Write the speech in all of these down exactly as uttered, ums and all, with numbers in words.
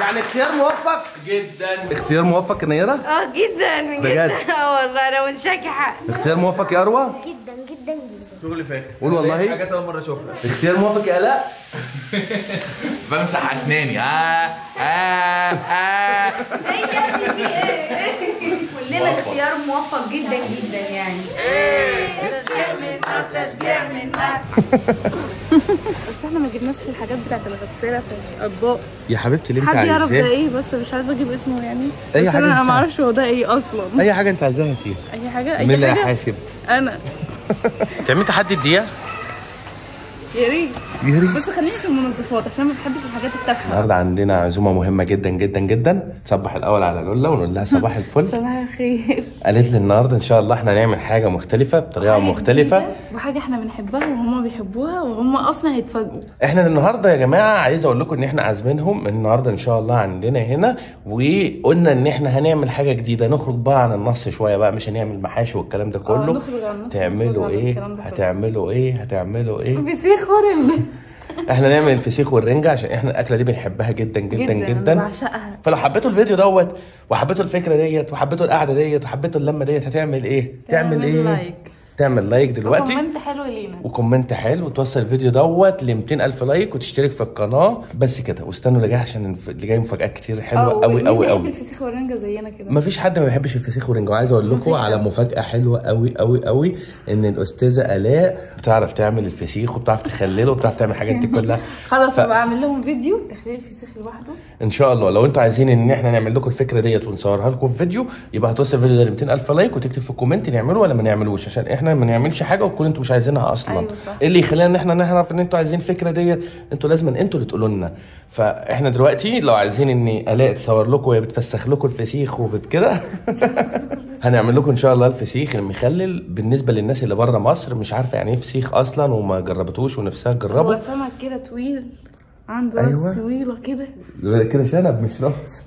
يعني اختيار موفق جدا. اختيار موفق يا نيره؟ اه جدا بجد. اه والله انا متشاكي حق. اختيار موفق يا اروى؟ جدا جدا جدا. شغل فاكر. قول والله. حاجات اول مره اشوفها. اختيار موفق يا الاء؟ بمسح اسناني. اه اه اه. ايه يا ابني في ايه؟ كلنا اختيار موفق جدا جدا يعني. ايه تشجيع منا تشجيع منا. بس احنا ما جبناش الحاجات بتاعت الغساله بتاعت الاطباق يا حبيبتي اللي انت عايزاه. حد يعرف ده ايه بس مش عايزه اجيب اسمه يعني. اي حاجه انا ما اعرفش هو ده ايه اصلا. اي حاجه انت عايزاها انت. اي حاجه اي حاجه. حاسب انا. تعملي تحدي الدقيقه؟ يا ريت يا ريت. بس خليني في المنظفات عشان ما بحبش الحاجات التافهه. النهارده عندنا عزومه مهمه جدا جدا جدا. تصبح الاول على لولا ونقول لها صباح الفل. صباح الخير. قالت لي النهارده ان شاء الله احنا هنعمل حاجه مختلفه بطريقه مختلفه وحاجه احنا بنحبها وهم بيحبوها وهم اصلا هيتفاجئوا. احنا النهارده يا جماعه عايز اقول لكم ان احنا عازمينهم النهارده ان شاء الله عندنا هنا، وقلنا ان احنا هنعمل حاجه جديده نخرج بقى عن النص شويه بقى. مش هنعمل محاشي والكلام ده كله. نخرج عن النص. تعملوا ايه؟ هتعملوا ايه؟ هتعملوا ايه؟ احنا نعمل الفسيخ والرنجه عشان احنا الاكله دي بنحبها جدا جدا جدا, جدا. بعشقها. فلو حبيتوا الفيديو دوت وحبيتوا الفكره ديت وحبيتوا القعده ديت وحبيتوا اللمه ديت هتعمل ايه؟ تعمل ايه؟ لايك. تعمل لايك دلوقتي وكومنت حلو لينا وكومنت حلو وتوصل الفيديو دوت ل مئتين ألف لايك وتشترك في القناه بس كده. واستنوا اللي جاي عشان اللي جاي مفاجات كتير حلوه قوي قوي قوي. الفسيخ والرنجه زينا كده مفيش حد ما بيحبش الفسيخ والرنجه. وعايز اقول لكم على مفاجاه حلوه قوي قوي قوي ان الاستاذه الاء بتعرف تعمل الفسيخ وبتعرف تخلله وبتعرف تعمل الحاجات دي كلها. خلاص هبقى ف... اعمل لهم فيديو تخليل الفسيخ لوحده ان شاء الله. لو انتوا عايزين ان احنا نعمل لكم الفكره ديت ونصورها لكم في فيديو يبقى هتوصل الفيديو ده ل مئتين ألف لايك وتكتب في الكومنت نعمله ولا ما نعملوش عشان احنا ما نعملش حاجه وتكون انتوا مش عايزينها اصلا. أيوة صح. اللي يخلينا ان احنا نعرف ان انتوا عايزين الفكره ديت انتوا لازم انتوا اللي تقولوا لنا. فاحنا دلوقتي لو عايزين ان الاء تصور لكم وهي بتفسخ لكم الفسيخ وكده هنعمل لكم ان شاء الله الفسيخ المخلل. بالنسبه للناس اللي بره مصر مش عارفه يعني ايه فسيخ اصلا وما جربتوش ونفسها تجربه. هو سمك كده طويل عنده راس. أيوة. طويله كده كده شنب مش راس.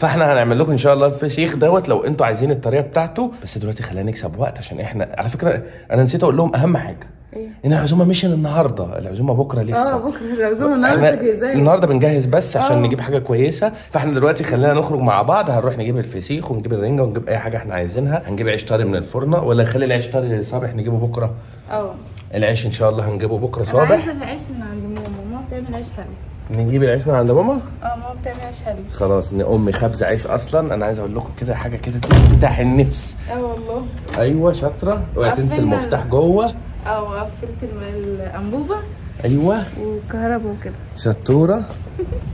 فاحنا هنعمل لكم ان شاء الله الفسيخ دوت لو انتوا عايزين الطريقه بتاعته. بس دلوقتي خلينا نكسب وقت عشان احنا على فكره انا نسيت اقول لهم اهم حاجه إيه؟ ان العزومه مش النهارده. العزومه بكره لسه. اه بكره العزومه. النهارده تجهيزات. النهارده بنجهز بس عشان أوه. نجيب حاجه كويسه. فاحنا دلوقتي خلينا نخرج مع بعض. هنروح نجيب الفسيخ ونجيب الرنجه ونجيب اي حاجه احنا عايزينها. هنجيب عيش طري من الفرنه ولا نخلي العيش طري صابح نجيبه بكره؟ اه العيش ان شاء الله هنجيبه بكره صابح. عايزه العيش من عند ماما. ماما بتعمل عيش حلو. نجيب العيش من عند ماما؟ اه ماما بتعمل عيش حلو. خلاص امي خبزه عيش اصلا. انا عايز اقول لكم كده حاجه كده تفتح النفس. اه والله. ايوه شاطره. اوعي تنسي المفتاح جوه. اه وقفلت الانبوبه. ايوه والكهرباء وكده شطوره.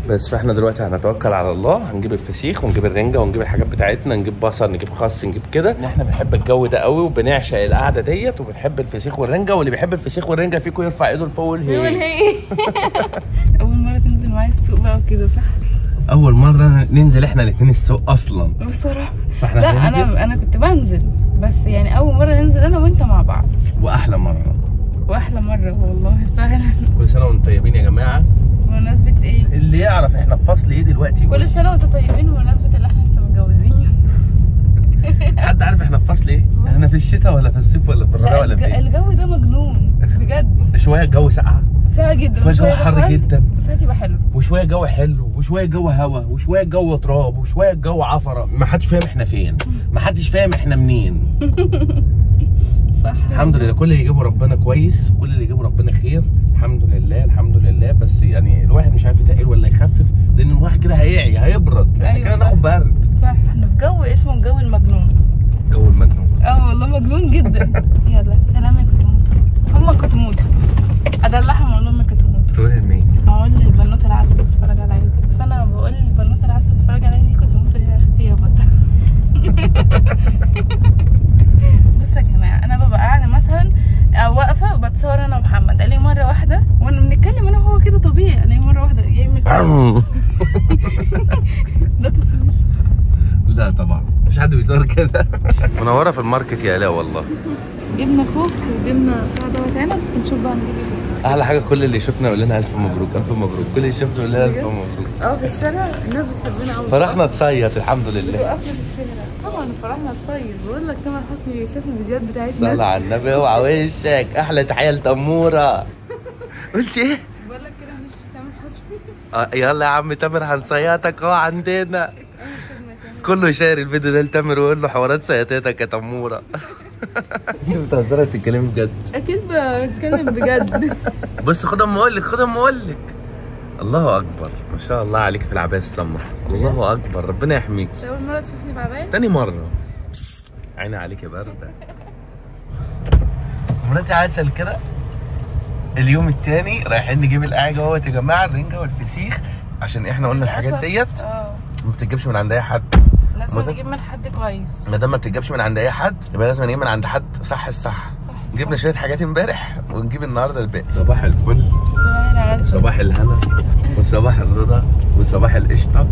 بس فاحنا دلوقتي هنتوكل على الله. هنجيب الفسيخ ونجيب الرنجه ونجيب الحاجات بتاعتنا. نجيب بصل نجيب خس نجيب كده. ان احنا بنحب الجو ده قوي وبنعشق القعده ديت وبنحب الفسيخ والرنجه. واللي بيحب الفسيخ والرنجه فيكم يرفع ايده لفوق والهي. اول مره تنزل معايا السوق بقى وكده صح؟ اول مره ننزل احنا الاثنين السوق اصلا بصراحه. فاحنا لا هننزل. انا انا كنت بنزل بس يعني اول مره ننزل انا وانت مع بعض. واحلى مره واحلى مره والله فعلا. كل سنه وانتم طيبين يا جماعه. بمناسبه ايه؟ اللي يعرف احنا في فصل ايه دلوقتي. كل سنه وانتم طيبين بمناسبه اللي احنا لسه متجوزين. حد عارف احنا في فصل ايه؟ احنا في الشتاء ولا في الصيف ولا في الربيع ولا في ايه؟ الجو ده مجنون بجد. شويه الجو ساقعه ساقعه جدا شويه الجو حر جدا وساعات يبقى حلو وشويه الجو حلو وشويه الجو هوا وشويه الجو تراب وشويه الجو عفره. ما حدش فاهم احنا فين. ما حدش فاهم احنا منين. صح. الحمد لله كل اللي يجيبه ربنا كويس وكل اللي يجيبه ربنا خير. الحمد لله الحمد لله. بس يعني الواحد مش عارف يتقل ولا يخفف لان الواحد كده هيعي هيبرد. احنا أيوة كده هناخد برد. صح. احنا في جو اسمه جو المجنون. جو المجنون اه والله مجنون جدا. يلا سلام يا كتموتو. هما كتموتو ادلعهم اقول لهم يا كتموتو. تقول لمين؟ اقول للبنوت العسل بتتفرج عليا. فانا بقول للبنوت العسل بتتفرج عليا دي كتموتو يا اختي يا بطه. بصوا يا جماعه انا ببقى قاعده مثلا واقفه بتصور انا ومحمد. قال لي مره واحده وانا بنتكلم انا وهو كده طبيعي. قال لي مره واحده يعمل ده تصوير. لا طبعا مفيش حد بيصور كده. منوره في الماركت يا الاء والله. جبنا خوخ وجبنا بتاع دوت عنب. نشوف بقى هنجيب ايه. احلى حاجه كل اللي شفنا يقول لنا الف مبروك الف مبروك. كل اللي شفنا يقول لنا الف مبروك. اه في الشارع الناس بتحبنا قوي. فرحنا تصيط الحمد لله. وقفنا في الشارع طبعا فرحنا تصيط. بقول لك تامر حسني شاف الفيديوهات بتاعتنا. صلى على النبي. اوعى وشك احلى تحيه لتموره. قلت ايه؟ بقول لك كده بنشوف تامر حسني. يلا يا عم تامر هنصياتك اهو عندنا. كله يشير الفيديو ده لتامر ويقول له حوارات صياتاتك يا تموره. انت بتهزري ولا بتتكلمي بجد؟ اكيد بتكلم بجد. بس خد اما اقول لك، خد اما اقول لك. الله اكبر، ما شاء الله عليك في العباية السمراء. الله اكبر، ربنا يحميك. اول مره تشوفني بعباية؟ تاني مره. عيني عليك يا بردة. مراتي عسل كده. اليوم التاني رايحين نجيب القعجة اهوت يا جماعة، الرنجة والفسيخ، عشان احنا قلنا الحاجات ديت اه ما بتتجيبش من عند اي حد. لازم نجيب من حد كويس. ما دام ما بتتجيبش من عند اي حد يبقى لازم نجيب من عند حد صح الصح. جبنا شوية حاجات امبارح ونجيب النهارده الباقي. صباح الفل، صباح العسل، صباح الهنا، وصباح الرضا، وصباح القشطة،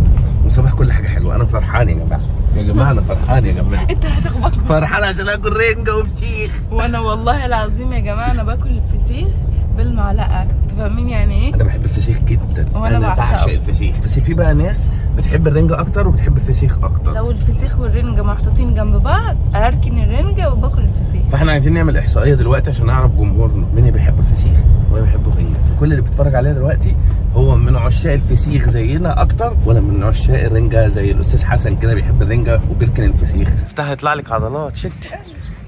وصباح كل حاجة حلوة. أنا فرحان يا جماعة، يا جماعة أنا فرحان يا جماعة. أنت هتخبطني. فرحان عشان آكل رنجة وفسيخ. وأنا والله العظيم يا جماعة أنا باكل الفسيخ بالمعلقة، تفهمين يعني إيه؟ أنا بحب الفسيخ جدا، وأنا بعشق الفسيخ، بس في بقى ناس بتحب الرنجة أكتر وبتحب الفسيخ أكتر. لو الفسيخ والرنجة محطوطين جنب بعض أركن الرنجة وباكل الفسيخ. فإحنا عايزين نعمل إحصائية دلوقتي عشان نعرف جمهورنا مين اللي بيحب الفسيخ ومين بيحب الرنجة. كل اللي بيتفرج علينا دلوقتي هو من عشاق الفسيخ زينا اكتر ولا من عشاق الرنجه زي الاستاذ حسن كده بيحب الرنجه وبيركن الفسيخ؟ افتح يطلع لك عضلات. شدي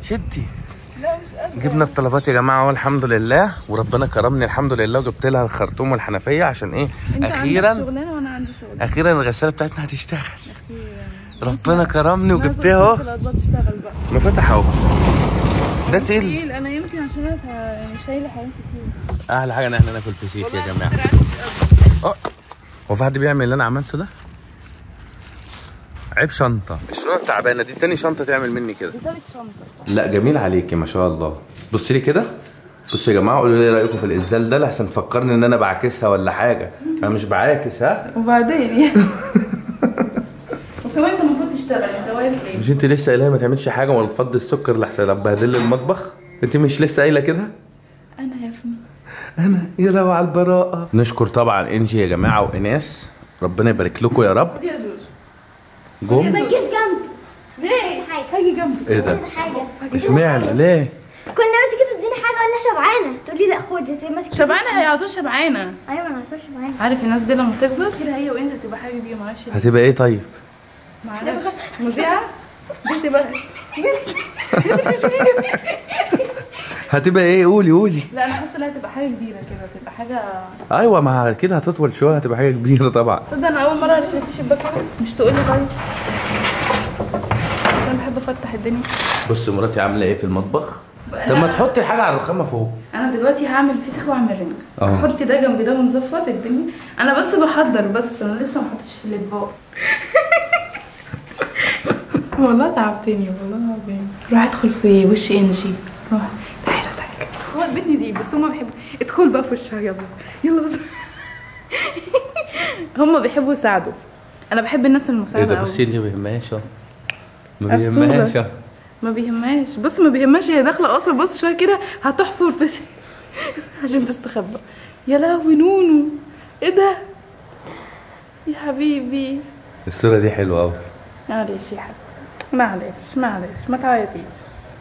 شدي. لا مش قادر. جبنا الطلبات يا جماعه والحمد لله، وربنا كرمني الحمد لله، وجبت لها الخرطوم والحنفيه عشان ايه؟ اخيرا انت عندك شغلانه وانا عندي شغل. اخيرا الغساله بتاعتنا هتشتغل اخيرا. ربنا كرمني وجبتها اهو. مفتاح اهو ده تقيل. انا يمكن عشان انا شايله حاجات كتير. احلى حاجه ان احنا ناكل فسيخ يا جماعه. اه هو في حد بيعمل اللي انا عملته ده؟ عيب. شنطه الشنطه التعبانه دي تاني شنطه تعمل مني كده، دي تالت شنطه. لا جميل عليكي ما شاء الله. بصي لي كده، بصوا يا جماعه قولوا لي ايه رايكم في الازدال ده لحسن تفكرني ان انا بعاكسها ولا حاجه. انا مش بعاكس. ها وبعدين يعني وكمان انت المفروض تشتغلي. انت واقف ليه؟ مش انت لسه قايله ما تعملش حاجه ولا تفضي السكر لحسن ابهدل المطبخ؟ انت مش لسه قايله كده؟ انا يا فندم انا يا لو على البراءه. نشكر طبعا انجي يا جماعه وايناس، ربنا يبارك لكم يا رب. خدي يا زوزو. جم ما تجيش جنبي. ليه؟ هاجي جنبي. ايه ده؟ اشمعنى؟ ليه؟ كل ما انت كده تديني حاجه اقول لها شبعانه تقولي لا خدي. ما تجيش شبعانه. هي على طول شبعانه. ايوه انا على طول شبعانه. عارف الناس دي لما تكبر كده هي وانت هتبقى حاجه بيه. معلش هتبقى ايه طيب؟ معلش مذيعه؟ بنتي بقى بنتي هتبقى ايه؟ قولي قولي. لا انا حاسه انها هتبقى حاجه كبيره كده، هتبقى حاجه. ايوه ما كده هتطول شويه، هتبقى حاجه كبيره طبعا. تصدق انا اول مره اشوف الشباك كده. مش تقولي طيب عشان بحب افتح الدنيا. بص مراتي عامله ايه في المطبخ. طب ما تحطي الحاجه على الرخامه فوق. انا دلوقتي هعمل فسيخ واعمل رنجه، احط ده جنب ده ونظفر الدنيا. انا بس بحضر، بس انا لسه ما حطيتش في الاطباق. والله تعبتني والله العظيم. روح ادخل في وش انجي. روح تعالى تعالى. هو البنت دي بس هما بيحبوا. ادخل بقى في وشها يلا يلا بس. هما بيحبوا يساعدوا. انا بحب الناس المساعده. ايه ده بصي انجي ما بيهمهاش. ما بيهمهاش. ما بيهمهاش. بص ما بيهمهاش، هي داخله اصلا بص شويه كده هتحفر في عشان تستخبى. يا لهوي نونو ايه ده؟ يا حبيبي الصوره دي حلوه قوي. معلش يا حبيبي معلش معلش ما تعيطيش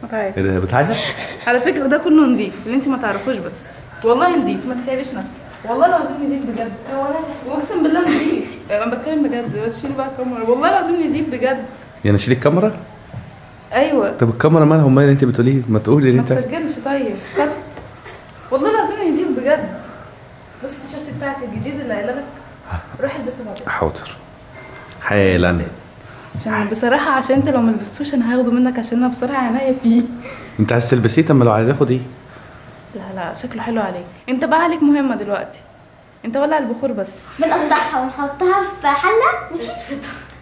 ما تعيطيش. ايه ده بتعيط؟ على فكره ده كله نضيف اللي انت ما تعرفوش، بس والله نضيف ما تتعبيش نفسك، والله العظيم نضيف بجد. واقسم بالله نضيف. انا بتكلم بجد. بس شيلي بقى الكاميرا، والله العظيم نضيف بجد. يعني اشيل الكاميرا؟ ايوه. طب الكاميرا مالها؟ امال اللي انت بتقوليه ما تقولي اللي انت ما تسجلش. طيب والله العظيم نضيف بجد. بص التيشيرت بتاعك الجديد اللي قايله لك روح البسه بعدين. حاضر حالا. عشان بصراحه عشان انت لو ما لبستوش انا هاخده منك عشان انا بصراحه عينيا فيه. انت عايز تلبسيه؟ طب ما لو عايز اخد ايه؟ لا لا شكله حلو عليك. انت بقى عليك مهمه دلوقتي، انت ولع البخور بس. بنقطعها ونحطها في حله ماشي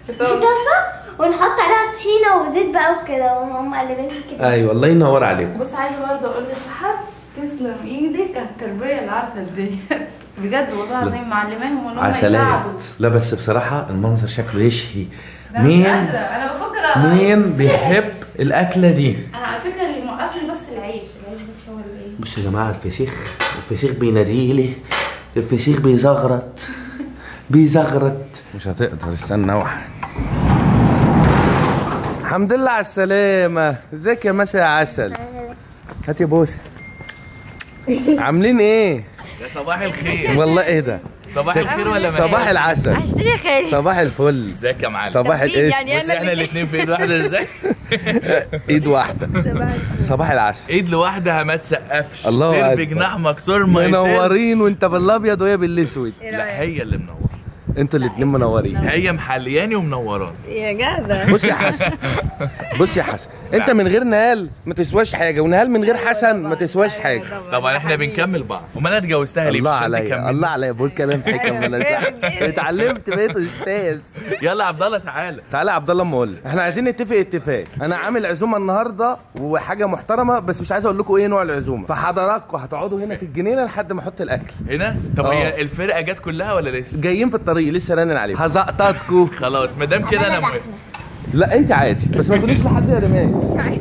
في طاسه ونحط عليها طحينه وزيت بقى وكده وهم مقلبينها كده. ايوه الله ينور عليكم. بص عايزه برضه اقول للصحاب تسلم ايدك على التربيه العسل ديت بجد والله العظيم. معلماهم وان هم يساعدوا. لا بس بصراحه المنظر شكله يشهي. مين انا بفكر مين بيحب الاكله دي؟ انا على فكره اللي موقفني بس العيش، العيش بس هو اللي ايه. بصوا يا جماعه الفسيخ، الفسيخ بيناديلي، الفسيخ بيزغرط بيزغرط. مش هتقدر استنى واحد. الحمد لله على السلامه. ازيك يا ماسي يا عسل؟ هاتي بوسه. عاملين ايه؟ يا صباح الخير. والله ايه ده؟ صباح الخير ولا مساء؟ صباح العسل. عشتني خير. صباح الفل. ازيك يا معلم؟ صباح الايش؟ يعني بس احنا الاثنين في ايد واحده ازاي؟ ايد واحده. صباح العسل. ايد لوحدها ما تسقفش. الله اكبر. جناح مكسور ما يتقفش. منورين وانت بالابيض وهي بالاسود. لا هي اللي منوره. انتوا الاثنين منورين. هي محلياني ومنوراني. يا جدع. بص يا حسن. بص يا حسن، انت من غير نهال ما تسواش حاجه، ونهال من غير حسن ما تسواش حاجه. طبعا احنا بنكمل بعض. امال انا اتجوزتها ليه؟ الله عليا الله عليا، بقول كلام حكم انا صح. اتعلمت بقيت استاذ. يلا يا عبد الله تعالى. تعالى يا عبد الله اما اقول لك، احنا عايزين نتفق اتفاق. انا عامل عزومه النهارده وحاجه محترمه، بس مش عايز اقول لكم ايه نوع العزومه، فحضراتكم هتقعدوا هنا في الجنينه لحد ما احط الاكل. هنا؟ طب هي الفرقه جت كلها ولا لسه؟ جايين في الطريق لسه رنن عليهم. هزقططكم. خلاص ما دام كده انا موافق. لا انت عادي، بس ما تقوليش لحد يا ريماس.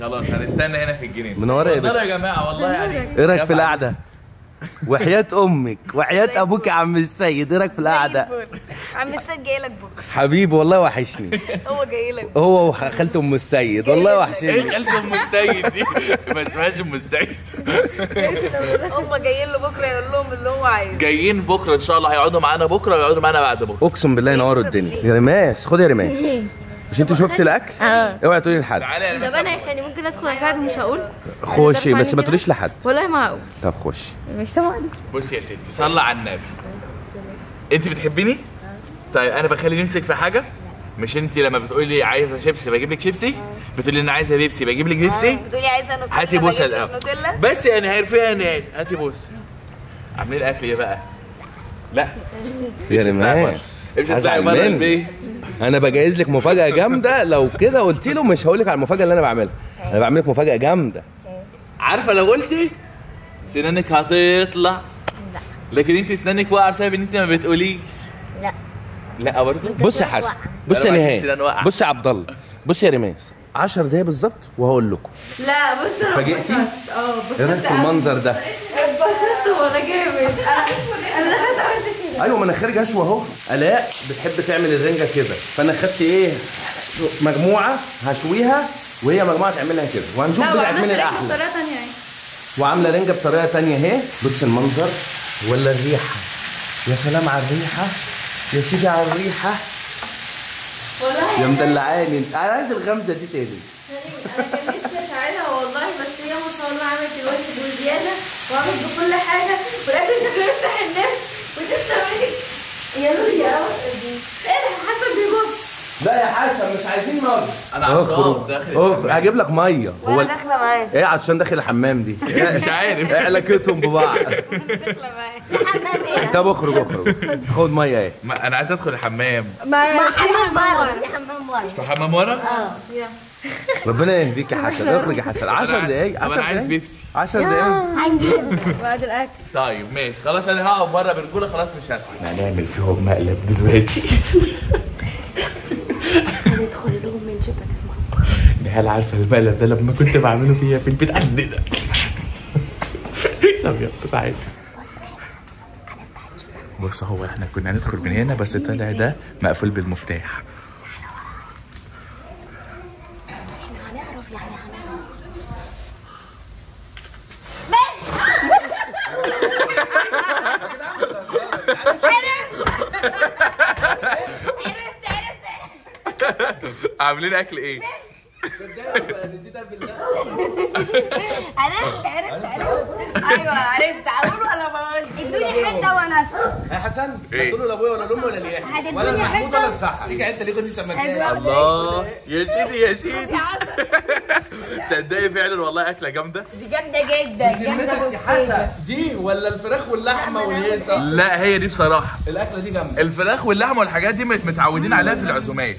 خلاص هنستنى هنا في الجنينه. منوره ايه يا جماعه والله يعني. ايه رايك في القعده؟ وحياه امك وحياه ابوك يا عم السيد، ايه رايك في القعده؟ عم السيد جاي لك بكره حبيبي والله، وحشني. هو جاي لك بكره، هو وخالته ام السيد والله وحشني. ايه خالته ام السيد دي؟ ما اسمهاش ام السيد. هم جايين له بكره يقول لهم اللي هو عايزه. جايين بكره ان شاء الله، هيقعدوا معانا بكره ويقعدوا معانا بعد بكره. اقسم بالله ينوروا الدنيا. يا ريماس خد يا ريماس، مش انت شفت الاكل؟ اه اوعي تقولي لحد. طب انا يا خالي ممكن ادخل اساعد؟ مش هقول. خشي بس ما تقوليش لحد. والله ما هقول. طب خشي. مش سامعني. بصي يا ستي، صلي على النبي. انت بتحبيني؟ طيب انا بخلي نمسك في حاجه؟ مش انت لما بتقولي عايزه شيبسي بجيب لك شيبسي، بتقولي انا عايزه بيبسي بجيب لك بيبسي، بتقولي عايزه نوتيلا هاتي بوسه الاول بس يعني هيرفقها نهائي. هاتي بوسه. عاملين الاكل ايه بقى؟ لا يا ريماس مش هتزعل بره البيت. انا بجهز لك مفاجاه جامده، لو كده قلت له مش هقول لك على المفاجاه اللي انا بعملها. انا بعمل لك مفاجاه جامده. عارفه لو قلتي سنانك هتطلع. لا لكن انت سنانك واقعه بسبب ان انت ما بتقوليش. لا لا برضه. بص يا حسن، بص يا نهال، بص يا عبد الله، بص يا ريماس، عشر دقايق بالظبط وهقول لكم. لا بص انا فاجئتي؟ اه بص ايه رايك في المنظر ده؟ اتبسطت وانا جامد. انا خدت ايوه، ما انا خارج اشوى اهو. الاء بتحب تعمل الرنجه كده، فانا خدت ايه؟ مجموعه هشويها وهي مجموعه تعملها كده، وهنشوف طلعت مين الاحلى. بطريقه ثانيه اهي، وعامله رنجه بطريقه ثانيه اهي. بص المنظر ولا الريحه؟ يا سلام على الريحه يا سيدي، على الريحه يا مدلعاني. انا عايز الغمزه دي تاني. انا كان نفسي اساعدها والله، بس هي ما شاء الله عملت الوقت وزياده وعملت بكل حاجه، ولقيت شكلها يفتح الناس ولسه مالك يا نور يا قمر. ايه يا حسن بيبص؟ لا يا حسن مش عايزين ميه. انا عطشان داخل هجيب لك ميه. وانا داخله معاك. ايه عطشان داخل الحمام دي؟ مش عارف ايه علاقتهم ببعض. داخله معاك الحمام ايه؟ طب اخرج اخرج خد ميه ايه؟ انا عايز ادخل الحمام. ما حمام ورا، في حمام ورا. في حمام ورا؟ اه يلا. ربنا يهديك يا حسن، اخرج يا حسن. عشر دقايق. عشر دقايق. انا عايز بيبسي. عشر دقايق بعد الاكل. طيب ماشي خلاص، انا هقعد بره برجوله. خلاص مش هدخل. احنا هنعمل فيهم مقلب دلوقتي. هندخل لهم من جبل المطبخ. نهال عارفه المقلب ده لما كنت بعمله فيها في البيت قد ده. طب يلا تعالى. بص هو احنا كنا هندخل من هنا، بس طلع ده مقفول بالمفتاح. احنا هنعرف يعني هنعرف. عاملين اكل ايه؟ عرفت عرفت عرفت ايوه عرفت. اقول ولا ما اقولش؟ ادوني حته وانا اسكت. يا حسن هتقولوا لابويا ولا لامي ولا ليحيى ولا محمود ولا لصاحبي؟ ليك انت ليك انت تمام. الله يا سيدي يا سيدي. تصدقي فعلا والله اكله جامده. دي جامده جدا جامده يا حسن. دي ولا الفراخ واللحمه والهيصه؟ لا هي دي بصراحه الاكله دي جامده. الفراخ واللحمه والحاجات دي متعودين عليها في العزومات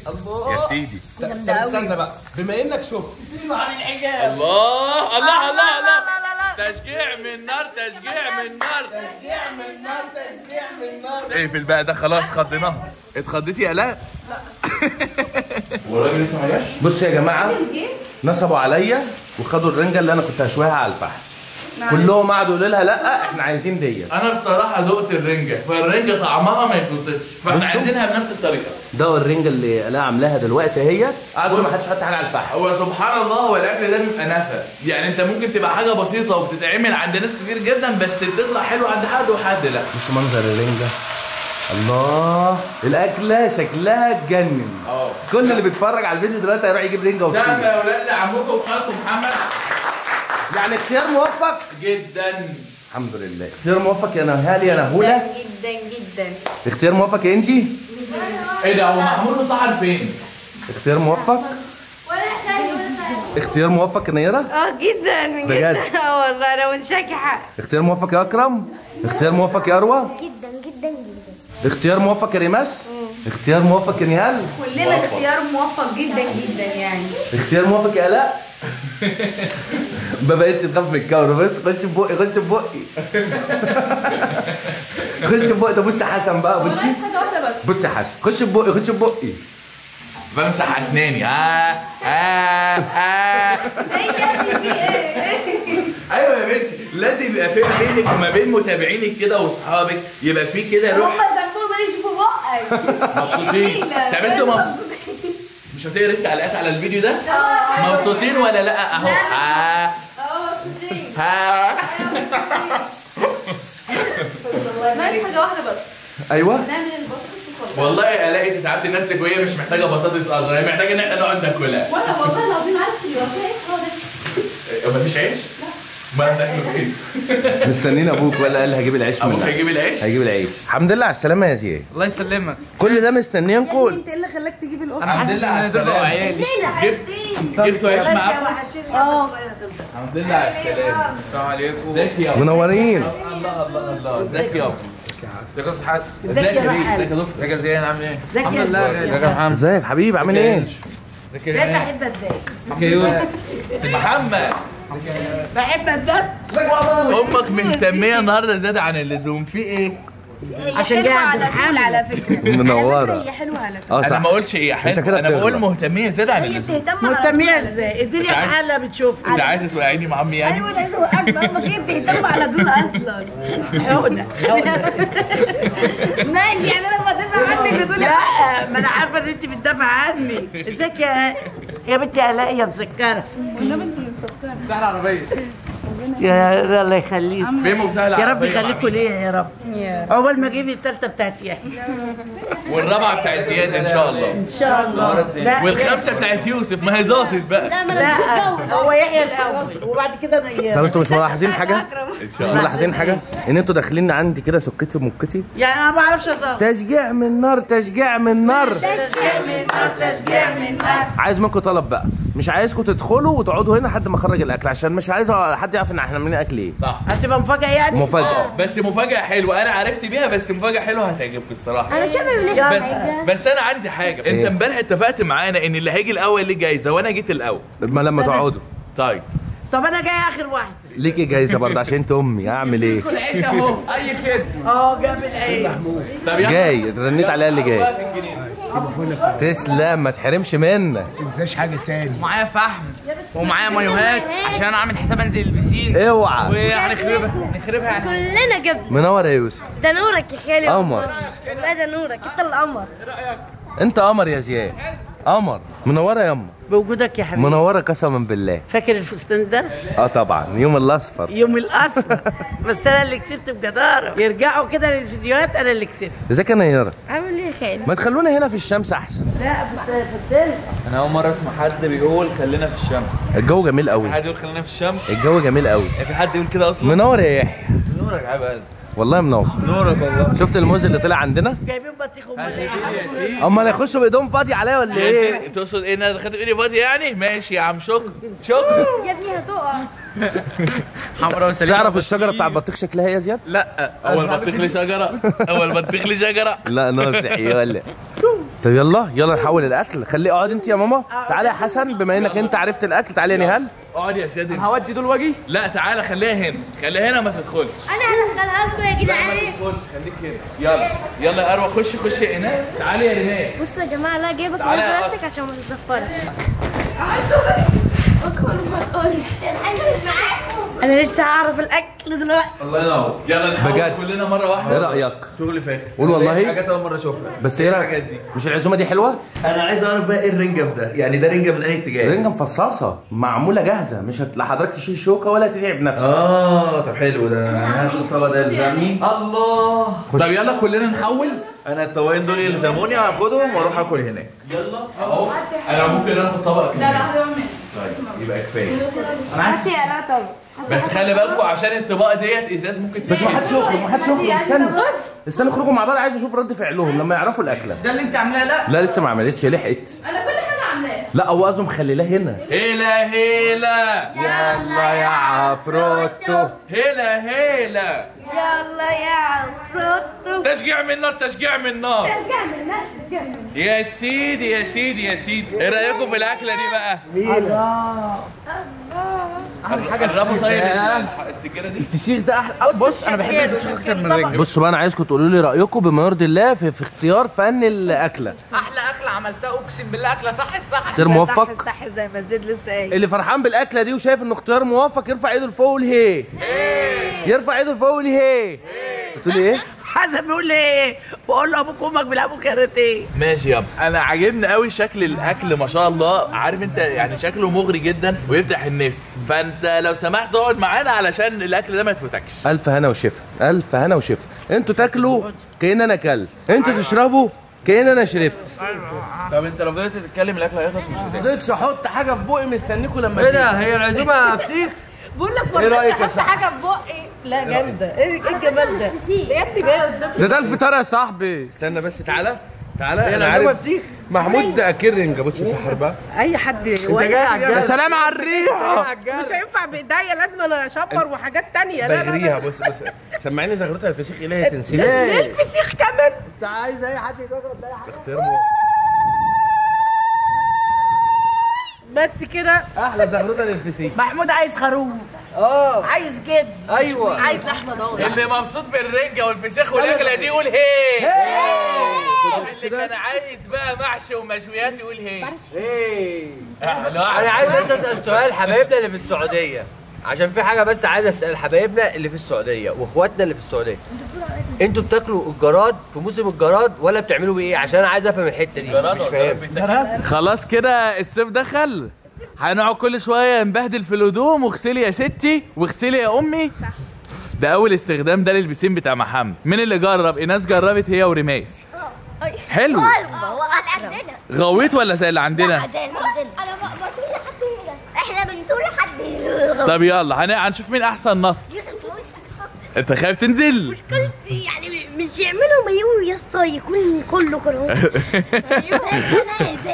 يا سيدي. طب استنى بقى، بما انك شفت عن الحجاب. الله الله الله الله. تشجيع من نار تشجيع من نار تشجيع من نار تشجيع من نار. اقفل بقى ده خلاص خضناها. اتخضيتي يا لا؟ لا والراجل لسه ما جاش. بصوا يا جماعه، نصبوا عليا وخدوا الرنجه اللي انا كنت هشويها على الفحم. كلهم قعدوا يقولوا لها لا احنا عايزين دي. انا بصراحه ذقت الرنجه، فالرنجه طعمها ما يتوصفش، فاحنا عايزينها بنفس الطريقه. ده الرنجه اللي الاء عاملاها دلوقتي اهيت، قعدوا ما حدش حط حاجه على الفحم. هو سبحان الله هو الاكل ده بيبقى نفس، يعني انت ممكن تبقى حاجه بسيطه وبتتعمل عند ناس كتير جدا بس بتطلع حلو عند حد وحد لا. بصوا منظر الرنجه. الله، الاكله شكلها تجنن. اه كل اللي بيتفرج على الفيديو دلوقتي هيروح يجيب رنجه وفينو. سلام يا اولاد لعمكم وخالكم محمد. يعني اختيار موفق جدا. الحمد لله. اختيار موفق يا نهال يا نهوله. جدا جدا. اختيار موفق يا انجي. ايه ده هو محمود وصاحب فين؟ اختيار موفق. ولا احتاج ولا اختيار موفق يا نيره. اه جدا جدا. اه والله انا منشكي حق. اختيار موفق يا اكرم. اختيار موفق يا اروى. جدا جدا جدا. اختيار موفق يا ريماس. اختيار موفق يا نهال. كلنا اختيار موفق جدا جدا يعني. اختيار موفق يا الاء. ما بقتش تخاف من الكاميرا، بس خش في بقي خش في بقي خش في بقي. طب بص حسن بقى، بص حاجه واحده بس، بص حسن خش في بقي خش في بقي بمسح اسناني. اه اه اه ايوه يا بنتي لازم يبقى في ما بينك وما بين متابعينك كده واصحابك، يبقى في كده روح. هم ذنبهم ما يشوفوا بقك مبسوطين. طب انتوا مبسوطين مش هتقري انت علقات على الفيديو ده؟ مبسوطين ولا لا؟ اهو اه مبسوطين. ها ناقص حاجه واحده بس. ايوه نعمل البطاطس. والله الاقي تتعبي نفسك وهي مش محتاجه بطاطس اصلا، هي محتاجه ان احنا نقعد ناكلها. ولا والله العظيم عايز تبقى عيش هو ده. مفيش عيش؟ ما بناكله كده. مستنيين ابوك ولا قال هجيب العيش منك؟ ابوك هيجيب العيش؟ هجيب العيش. الحمد لله على السلامة يا زياد. الله يسلمك. كل ده مستنيينكم. انت ايه اللي خلاك تجيب القطة؟ الحمد لله على السلامة. جبتوا عيش معاكم؟ اه الحمد لله على السلامة. السلام عليكم. ازيك يابا؟ منورين. الله الله الله. ازيك يابا؟ ازيك يا استاذ حسن؟ ازيك يا بيه؟ ازيك يا دكتور؟ ازيك يا زياد عامل ايه؟ الحمد لله. ازيك يا محمد؟ ازيك حبيبي عامل ايه؟ ازيك يا محمد؟ بحب الدست. امك مهتميه النهارده زياده عن اللزوم، في ايه؟ عشان جايه على فكره منوره. هي حلوه على فكره. انا ما اقولش ايه حلوه، انا بقول مهتميه زياده عن اللزوم. مهتميه ازاي؟ اديني حاله بتشوفها. انت عايزه توقعيني مع امي يعني؟ ايوه انا عايزه اوقعك مع امك. هي بتهتم على دول اصلا. حقنه حقنه ماشي يعني انا بدافع عنك بدول. لا ما انا عارفه ان انت بتدافع عني. ازيك يا يا بنتي الاقي يا مسكره؟ والنبي انت اللي مسكره. افتح العربيه يا الله يخليك. يا رب يخليكوا ليا يا رب. اول ما اجيب الثالثه بتاعت يحيى والرابعه بتاعت زياد ان شاء الله. ان شاء الله. والخمسه بتاعت يوسف. ما هي ظابطت بقى. لا ما انا هو يحيى الاول وبعد كده انا. طب انتوا مش ملاحظين حاجه؟ مش ملاحظين حاجه؟ ان انتوا داخلين عندي كده سكتي ومكتي؟ يعني انا ما بعرفش اظبط. تشجيع من نار تشجيع من نار تشجيع من نار تشجيع من نار. عايز منكم طلب بقى، مش عايزكم تدخلوا وتقعدوا هنا لحد ما اخرج الاكل، عشان مش عايز حد يعرف ان احنا عاملين اكل ايه. صح. هتبقى مفاجاه يعني. مفاجاه بس مفاجاه حلوه. انا عرفت بيها بس مفاجاه حلوه هتعجبك الصراحه. انا شايفه بنعمل حاجه بس انا عندي حاجه. إيه؟ انت امبارح اتفقت معانا ان اللي هيجي الاول ليه جايزه وانا جيت الاول. ما لما تقعدوا. طيب طب انا جاي اخر واحد ليكي جايزه برضه عشان انت امي. اعمل ايه؟ كل عيش اهو. اي خدمه. اه جاب العيش. طب جاي رنيت عليا اللي جاي. تسلم ما تحرمش منك. ما تنساش حاجه تاني. معايا فحم ومعايا مايوهات عشان انا عامل حساب انزل البسين. اوعى. وهنخربها نخربها يعني. كلنا جبنا. منور يا يوسف. ده نورك يا خالد. قمر. لا ده نورك انت اللي قمر. ايه رايك؟ انت قمر يا زياد. قمر. منوره يا امه. بوجودك يا حبيبي. منوره قسما بالله. فاكر الفستان ده؟ اه طبعا يوم الاصفر. يوم الاصفر بس انا اللي كسبت بجداره. يرجعوا كده للفيديوهات انا اللي كسبت. ازيك يا نيره؟ عامل ايه يا خالد؟ ما تخلونا هنا في الشمس احسن. لا في التلج. انا اول مره اسمع حد بيقول خلينا في الشمس. الجو جميل قوي. في حد يقول خلينا في الشمس؟ الجو جميل قوي. في حد يقول كده اصلا؟ منور يا يحيى. منورك يا حبيب. والله منور. نورك والله. شفت الموز اللي طلع عندنا؟ جايبين بطيخ. امال ايه؟ امال هيخشوا بايدهم فاضيه عليا ولا ايه؟ تقصد ايه ان انا دخلت بايدي فاضيه يعني؟ ماشي يا عم شكرا شكرا. يا ابني هتقع. حمرا وسليمه. تعرف الشجره بتاع البطيخ شكلها ايه يا زياد؟ لا اول بطيخ ليه شجره؟ اول بطيخ ليه شجره؟ لا ناصح يولع. طب يلا يلا نحول الاكل. خليه اقعد انت يا ماما. تعالى يا حسن بما انك انت عرفت الاكل تعالى يا نهال. اقعد يا سيادي. هودي دول واجي؟ لا تعالى خليها هنا، خليها هنا ما تدخلش. انا هدخلها لكم يا جدعان. ما تدخلش خليك هنا. يلا يلا يا اروى خش خش يا ايناس. تعالي يا ايناس. بصوا يا جماعه لا جايبك من نفسك عشان ما تتزفرش. بكره ما تقولش الحاجة معاكم. أنا لسه هعرف الأكل دلوقتي. الله ينور. يلا نحاول كلنا مرة واحدة. إيه رأيك؟ شغل فاكر. قول والله. حاجات أول مرة أشوفها. بس إيه رأيك؟ مش العزومة دي حلوة؟ أنا عايز أعرف بقى إيه الرنجة في ده؟ يعني ده رنجة من أي اتجاه؟ رنجة مفصصة معمولة جاهزة، مش لا حضرتك تشيل شوكة ولا تتعب نفسك. آه طب حلو ده. أنا هاخد الطبق ده يلزمني. الله. طب يلا كلنا نحول. انا الطبقين دول يلزموني هاخدهم واروح اكل هناك. يلا اهو انا ممكن اخد طبق كمان. لا لا احنا منك. طيب يبقى كفايه. انا هاتي يا لا طبق. بس خلي بالكم عشان الطبقه ديت ازاز ممكن تتقلب. بس ما حدش يخرج ما حدش يخرج استنى استنى اخرجوا مع بعض. عايز اشوف رد فعلهم لما يعرفوا الاكله. ده اللي انت عاملاه؟ لا لا لسه ما عملتش لحقت. انا كل حاجه عاملاه. لا هو قصده مخليلاه هنا. هيلا هيلا يلا يا عفروتو. هيلا هيلا يلا يا عفروتو. تشجيع من النار تشجيع من النار تشجيع من النار تشجيع من النار. يا سيدي يا سيدي يا سيدي. ايه رايكم في الاكله دي بقى؟ الله الله احلى حاجه. جربوا طيب السجاره دي. الفسيخ ده احلى. بص انا بحب الفسيخ اكتر من الرنجه. بصوا بقى انا عايزكم تقولوا لي رايكم بما يرضي الله في, في اختيار فن الاكله. احلى اكله عملتها اقسم بالله. اكله صح الصح اختيار موفق صح زي ما زيد لسه قايل. اللي فرحان بالاكله دي وشايف انه اختيار موفق يرفع ايده لفوق ويقول هيه. يرفع ايده لفوق ويقول هيه. بتقول ايه؟ حسن بيقول لي ايه؟ بقول له ابوك وامك بيلعبوا كاراتيه. ماشي يابا. انا عاجبني قوي شكل الاكل ما شاء الله. عارف انت يعني شكله مغري جدا ويفتح النفس. فانت لو سمحت اقعد معانا علشان الاكل ده ما يتفوتكش. الف هنا وشفا الف هنا وشفا. انتوا تاكلوا كأن انا اكلت، انتوا تشربوا كأن انا شربت. طب انت لو فضلت تتكلم الاكل هيخلص مش هتاكل. ما رضيتش احط حاجه في بوقي مستنيكوا لما ايه ده. هي العزومه فسيخ؟ بقول لك ما رضيتش احط حاجه في بوقي. لا جامده. ايه الجمال ده؟ يا ابني جامد ده. ده الفطار يا صاحبي. استنى بس تعالى تعالى. انا عارف محمود اكل رنجه. بص السحر بقى اي حد يا سلام على الريحه. مش هينفع بايديا لازم اشبر وحاجات ثانيه. لا لا بص بص سمعيني زغرتها. الفسيخ ايه لا تنسيه. ليه الفسيخ كمان؟ انت عايز اي حد يجرب ده يا حاج بس كده. احلى زغرته للفسيخ. محمود عايز خروف. اه عايز جد. ايوه عايز لحمه ضاني. اللي مبسوط بالرنجه والفسيخ والاكله دي يقول هي. اللي كان عايز بقى محشي ومشويات يقول هي. هي انا عايز بس اسال سؤال حبايبنا اللي في السعوديه عشان في حاجه بس عايز اسال حبايبنا اللي في السعوديه واخواتنا اللي في السعوديه. انتوا بتاكلوا الجراد في موسم الجراد ولا بتعملوا بيه ايه؟ عشان انا عايز افهم الحته دي. مش فاهم. خلاص كده الصيف دخل هنقعد كل شويه نبهدل في الهدوم. واغسلي يا ستي واغسلي يا امي. صح. ده اول استخدام ده للبسين بتاع محمد. مين اللي جرب؟ ايناس جربت هي وريماس. حلو. غويت ولا زي اللي عندنا؟ لا زي اللي عندنا. انا بطول لحد هنا. احنا بنطول لحد هنا. طب يلا هنشوف مين احسن نط. انت خايف تنزل؟ مشكلتي يعني مش يعملوا مايو يا اسطى يكون كله كرهوش.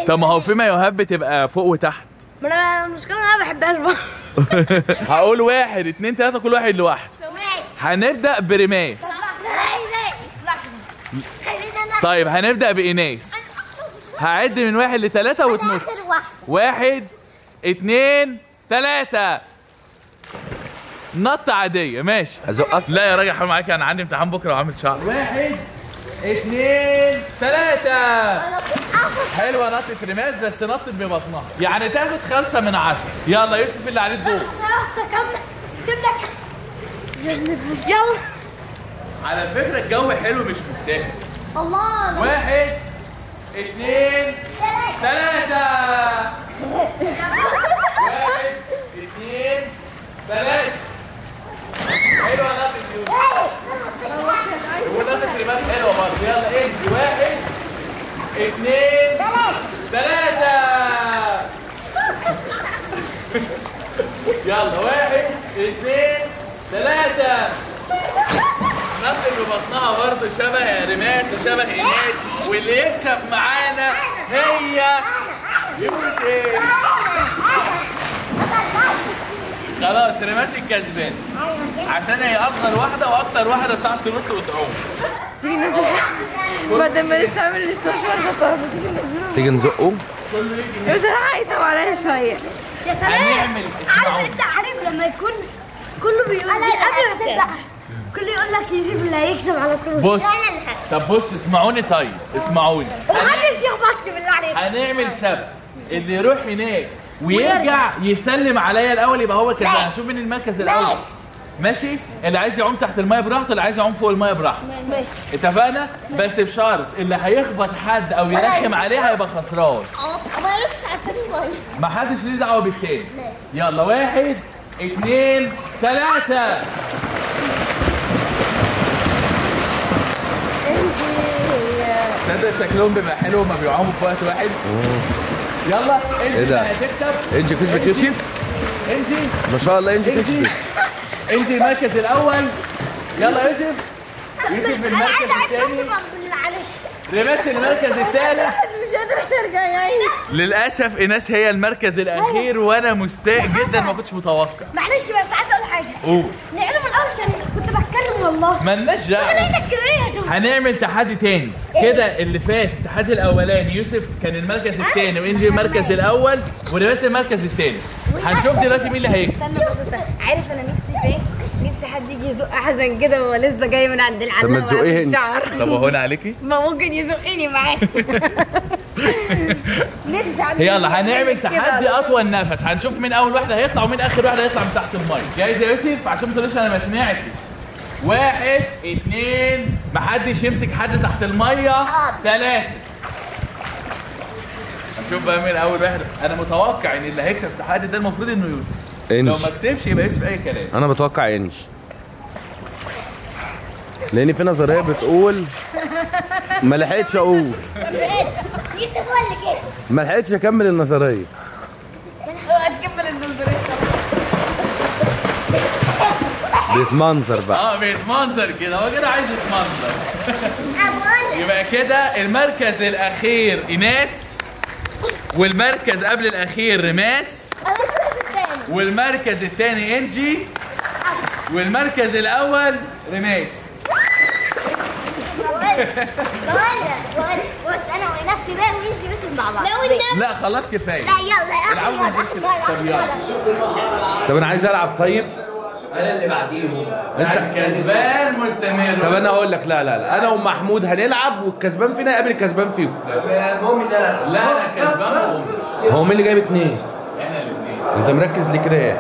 طب ما هو في مايوهات بتبقى فوق وتحت. ما انا المشكله انا ما بحبهاش برضه. هقول واحد اتنين تلاته كل واحد لوحده. هنبدا بريماس. طيب هنبدا بايناس. هعد من واحد لتلاته وتنط. واحد اتنين تلاته. نط عاديه ماشي. ازقك؟ لا يا راجل حرام عليك انا عندي امتحان بكره وعامل شعر. واحد اثنين ثلاثه. حلوه نطت ريماس بس نطت ببطنها يعني تاخد خمسه من عشره. يلا يوسف اللي عليه الدور. على فكره الجو حلو مش مستاهل. الله. واحد اثنين ثلاثه. واحد اثنين ثلاثه. حلوه نطت يوسف. ونطت ريماس حلوه برضه. يلا انجي. واحد اثنين ثلاثة. يلا واحد اثنين ثلاثة. نطت ببطنها برضه شبه ريماس وشبه ايناس. واللي يكسب معانا هي يوسف. خلاص ريماس الكسبان عشان هي افضل واحده واكتر واحده بتعرف تنط وتعوم. تيجي ننزل بعد ما لسه عامل الاستشوار ده. تيجي نزقه كله يجي. بصراحه هيصعب عليا شويه. يا سلام. عارف انت عارف لما يكون كله بيقول لي قبل ما تبدا كله يقول لك يجيب اللي هيكسب على طول. بص طب بص اسمعوني طيب اسمعوني. محدش يخبطني بالله عليك. هنعمل سبق. اللي يروح هناك ويرجع يسلم عليا الاول يبقى هو كده. هشوف مين المركز الاول. ماشي؟ اللي عايز يعوم تحت الميه براحته، اللي عايز يعوم فوق الميه براحته. ماشي. اتفقنا؟ بس بشرط اللي هيخبط حد او يرخم عليه هيبقى خسران. اه ما يرخمش على التاني ميه. ما حدش ليه دعوه بالتاني. يلا واحد اثنين ثلاثة. تصدق شكلهم بيبقى حلو وما بيعوموا في وقت واحد. يلا انجي هتكسب. انجي كسبت يوسف. انجي ما شاء الله انجي كسبت. انجي المركز الاول. يلا يوسف. يوسف المركز الثاني. ريماس المركز الثالث. مش قادره ترجع يا عيني. للاسف ايناس هي المركز الاخير وانا مستاء جدا ما كنتش متوقع. معلش بس عايز اقول حاجه. قول. نعمل من الاول كنت بتكلم والله. مالناش دعوه. هنعمل تحدي تاني كده. اللي فات التحدي الاولاني يوسف كان المركز الثاني وانجي المركز الاول وريماس المركز الثاني. هنشوف دلوقتي مين اللي هيكسب. عارف انا نفسي في ايه؟ نفسي حد يجي يزق حسن كده وهو لسه جاي من عند العلم. طب ما تزقيه انت. طب هون عليكي؟ ما ممكن يزقني معاه. نفسي. يلا هنعمل تحدي اطول نفس. هنشوف مين اول واحده هيطلع ومين اخر واحده هيطلع من تحت المايك. جاهز يا يوسف؟ عشان ما تقوليش انا ما سمعتش. واحد اثنين محدش يمسك حد تحت الميه. ثلاثة. هنشوف بقى مين اول واحد. انا متوقع ان اللي هيكسب التحدي ده المفروض انه يوسف. انجي. لو ما كسبش يبقى يوسف اي كلام. انا بتوقع انجي. لان في نظريه بتقول ما لحقتش اقول. يوسف هو اللي كسب. ما لحقتش اكمل النظريه. اوعى تكمل النظريه. بيتمنظر بقى. اه بيتمنظر كده، هو كده عايز يتمنظر. يبقى كده المركز الاخير ايناس، والمركز قبل الاخير ريماس، والمركز الثاني انجي، والمركز الاول ريماس. انا وايناس سباق وانجي بس مع بعض. لا خلاص كفايه. لا يلا طب يلا. طب انا عايز العب طيب. انا اللي بعديهم. انت كسبان مستمر. طب انا اقول لك لا لا لا انا ومحمود هنلعب والكسبان فينا يقابل الكسبان فيكم. المهم ان انا لا انا كسبان. هو مين اللي جايب اثنين؟ احنا الاثنين. انت مركز ليه كده ايه؟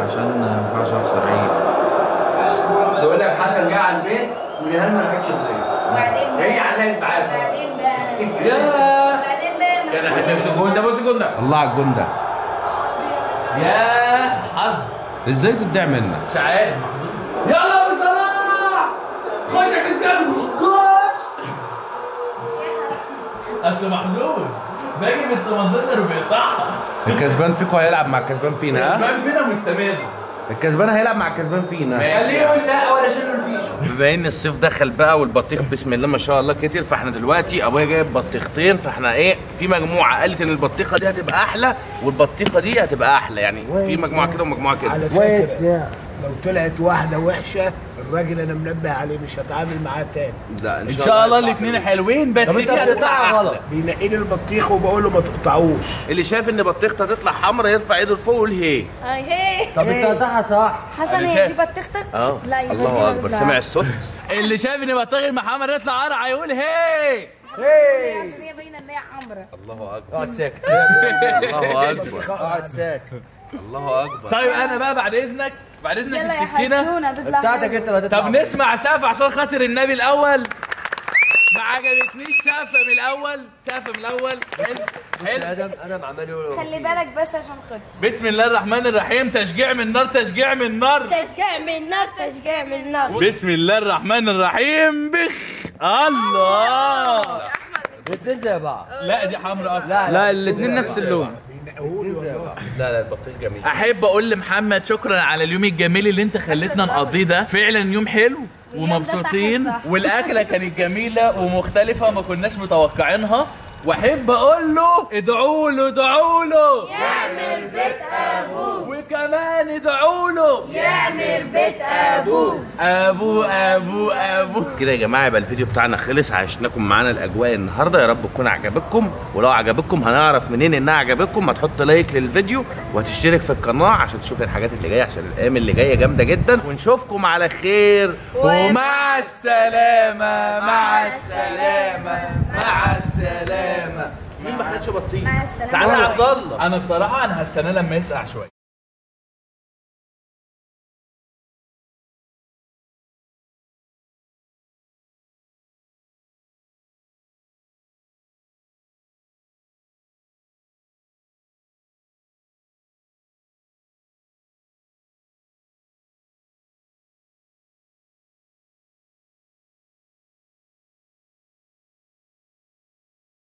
عشان ما ينفعش اخسر عيب. بقول لك حسن جه على البيت ونهال ما راحتش البيت. وبعدين هي علقت معاك. وبعدين بقى ياه. وبعدين بقى كان حاسس الجون ده. بص الجون ده. الله على الجون ده. ياه حظ. ازاي تضيع منك؟ مش عارف. يلا ابو صلاح خش يا كريستيانو جول. اصل محظوظ باجي بال تمنتاشر وبيقطعها. الكسبان فيكم هيلعب مع الكسبان فينا. ها؟ الكسبان فينا مستمر. الكسبان هيلعب مع الكسبان فينا. خليه يقول لا ولا شيل الفيشه. بما ان الصيف دخل بقى والبطيخ بسم الله ما شاء الله كتير، فاحنا دلوقتي ابويا جايب بطيختين، فاحنا ايه في مجموعه قالت ان البطيخه دي هتبقى احلى والبطيخه دي هتبقى احلى، يعني في مجموعه كده ومجموعه كده. على فكره لو طلعت واحده وحشه الراجل انا منبه عليه مش هتعامل معاه تاني. لا ان شاء الله الاثنين حلوين بس دي هتطلع غلط. بينقي لي البطيخ وبقول له ما تقطعوش. اللي شايف ان بطيخته هتطلع حمرا يرفع ايده لفوق ويقول هي. هي. طب انت قطعها صح. حسن هي دي بطيختك؟ اه الله اكبر سامع الصوت. اللي شايف ان بطيخ المحمر يطلع قرع يقول هي. هي. عشان هي باينه ان هي حمرا. الله اكبر. اقعد ساكت. الله اكبر. اقعد ساكت. الله اكبر. طيب انا بقى بعد اذنك بعد اذنك السكينه بتاعتك انت اللي هتطلع. طب نسمع سقفه عشان خاطر النبي الاول. ما عجبتنيش سقفه من الاول. سقفه من الاول حلو. ادم ادم عمال يقول خلي بالك بس عشان خاطر. بسم الله الرحمن الرحيم. تشجيع من النار تشجيع من النار تشجيع من النار تشجيع من النار. بسم الله الرحمن الرحيم. بخ الله. والاتنين زي بعض. لا دي حمراء اكتر. لا الاتنين نفس اللون. لا لا البطيخ جميل. احب اقول لمحمد شكرا على اليوم الجميل اللي انت خليتنا نقضيه ده، فعلا يوم حلو ومبسوطين والاكله كانت جميله ومختلفه ما كناش متوقعينها، واحب اقول له ادعوا له ادعوا له يعمل بيت ابوه، وكمان ادعوا له يعمل بيت ابوه ابوه ابوه ابوه كده. يا جماعه يبقى الفيديو بتاعنا خلص، عشناكم معانا الاجواء النهارده، يا رب تكون عجبتكم، ولو عجبتكم هنعرف منين انها عجبتكم. ما تحط لايك للفيديو وهتشترك في القناه عشان تشوف الحاجات اللي جايه، عشان الايام اللي جايه جامده جدا، ونشوفكم على خير ومع السلامه. مع السلامه مع السلامه. مين بخد بطيخ. تعالى يا عبد الله. انا بصراحه انا هستناه لما يسقع شويه.